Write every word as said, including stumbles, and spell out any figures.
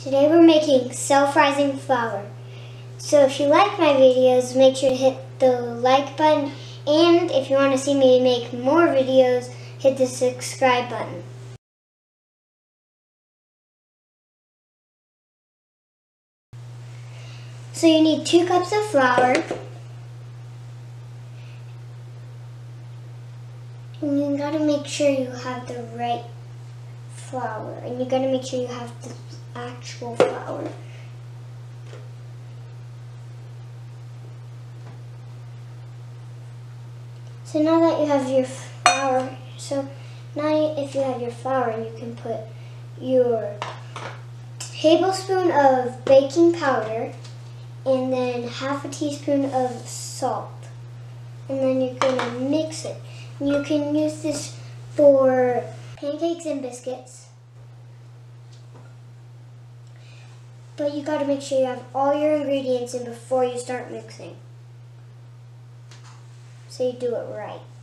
Today we're making self-rising flour. So if you like my videos, make sure to hit the like button, and if you want to see me make more videos, hit the subscribe button. So you need two cups of flour. And you gotta make sure you have the right flour, and you gotta make sure you have the actual flour. So now that you have your flour, so now if you have your flour, you can put your tablespoon of baking powder, and then half a teaspoon of salt, and then you're gonna mix it. You can use this for pancakes and biscuits. But you gotta make sure you have all your ingredients in before you start mixing, so you do it right.